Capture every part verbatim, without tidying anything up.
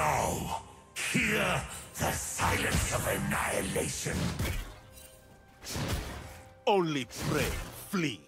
Now, hear the silence of annihilation. Only pray, flee.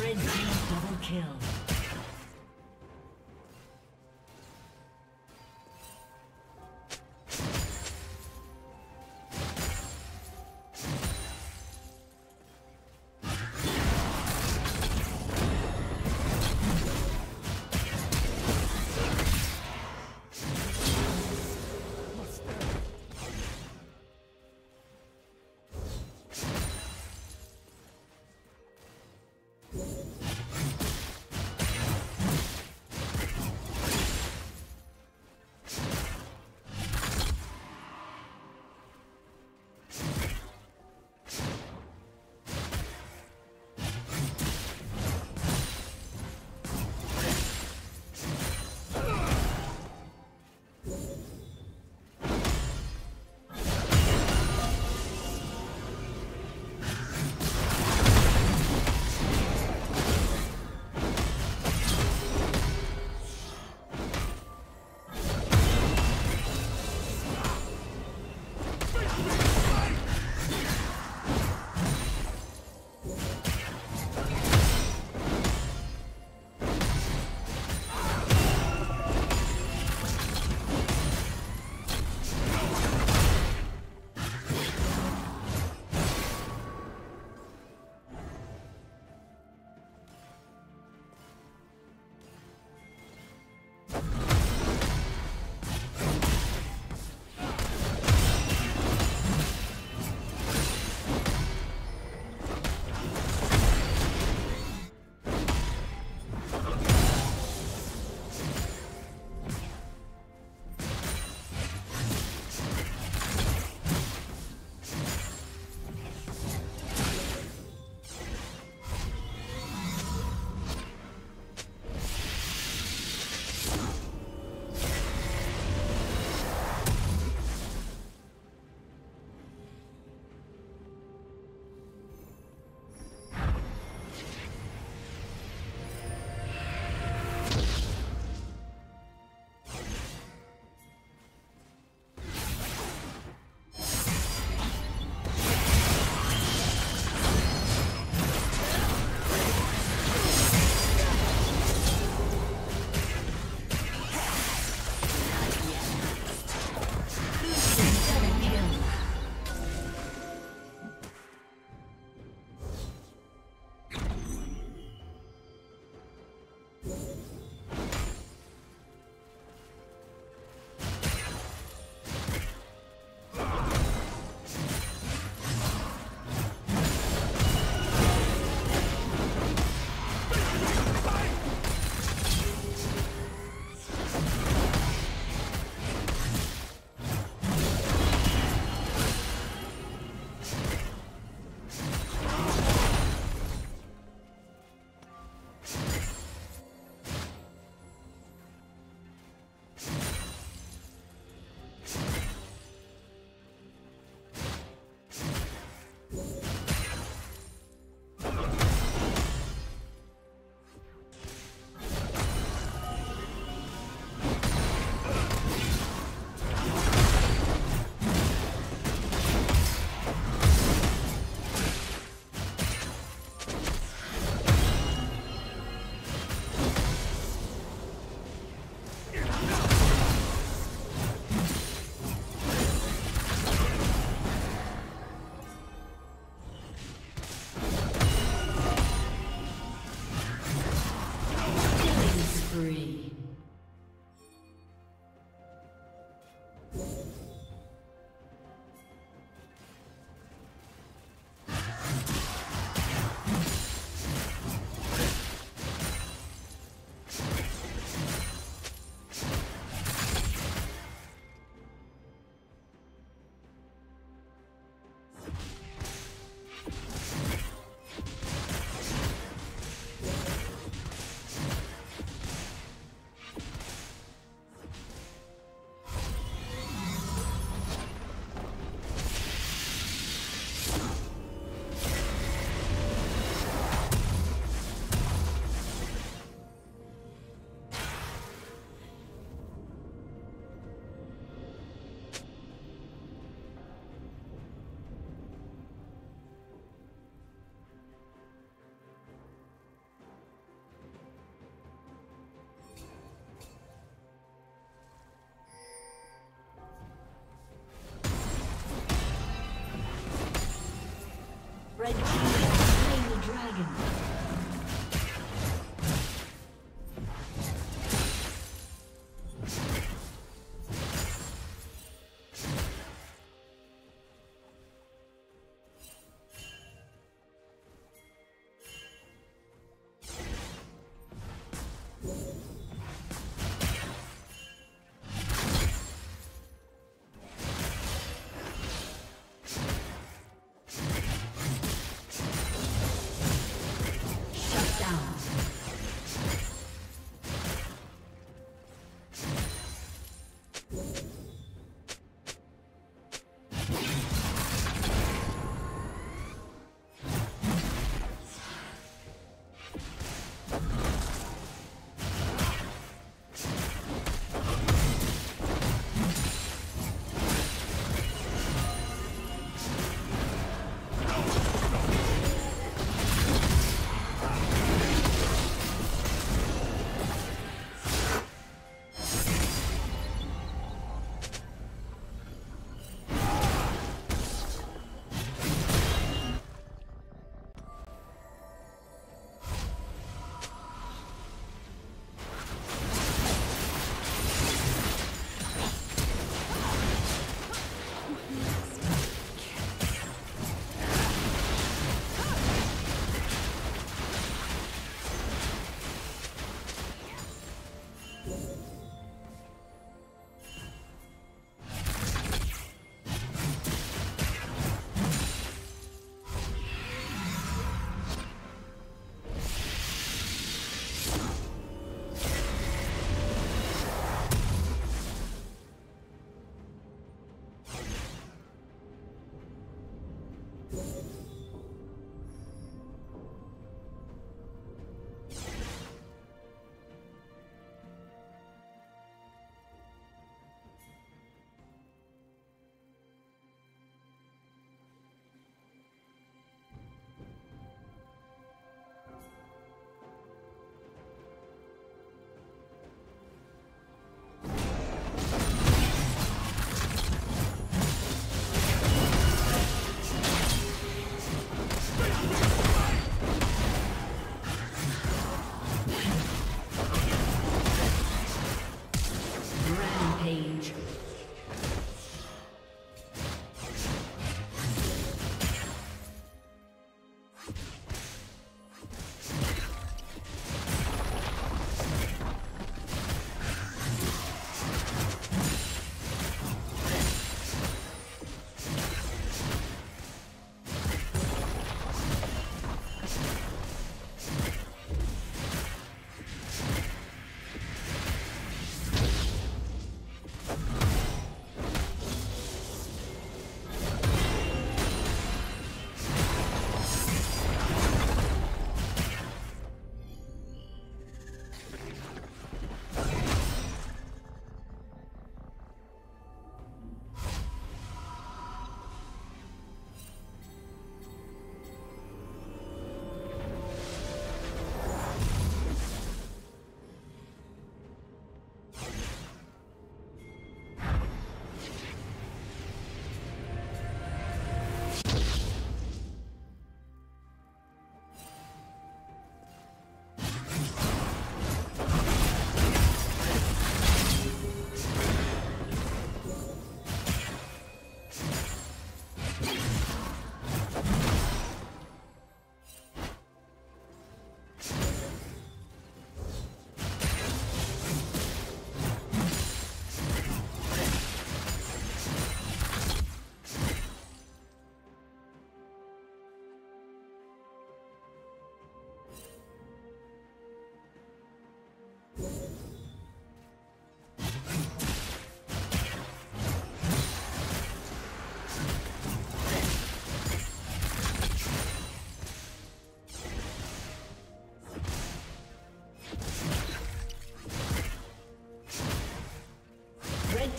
Red team double kill.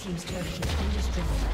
Team's turret has been destroyed.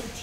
Red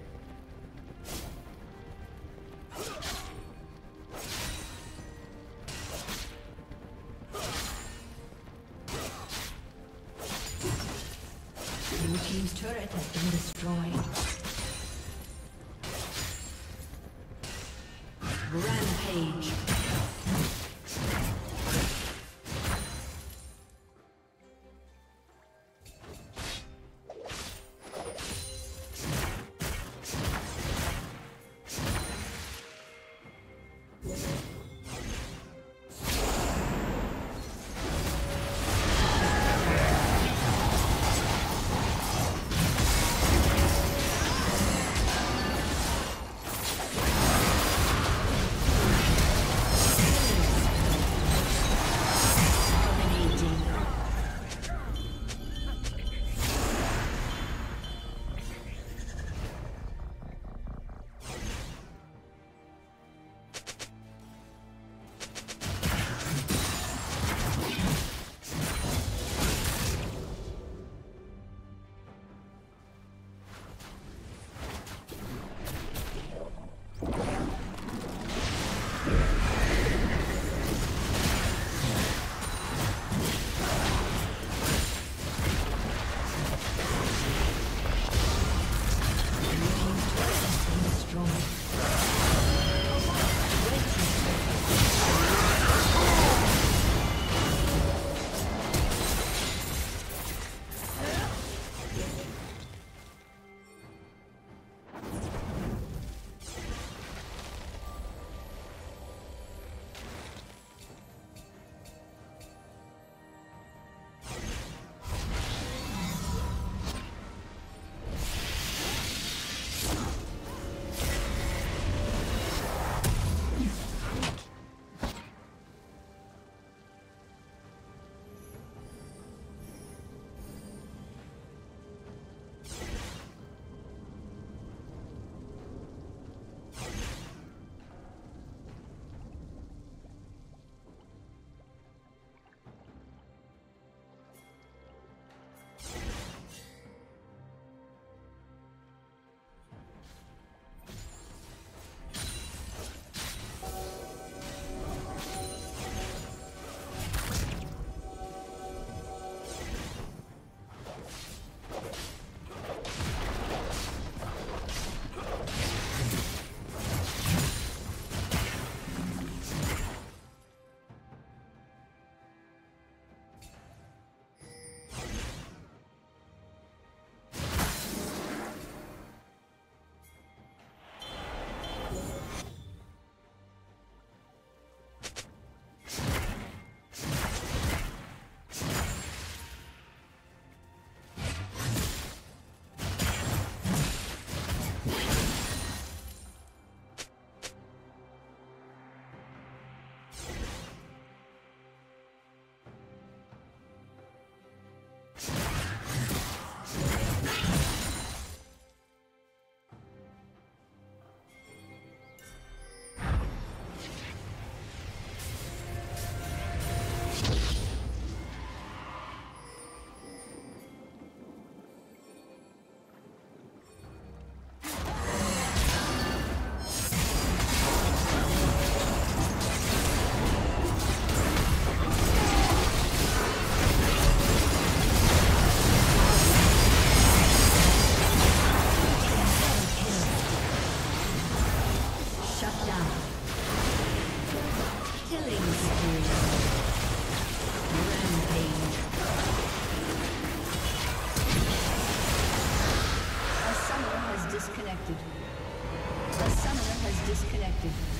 destroyed. Blue team's turret has been destroyed. Rampage. disconnected. The summoner has disconnected.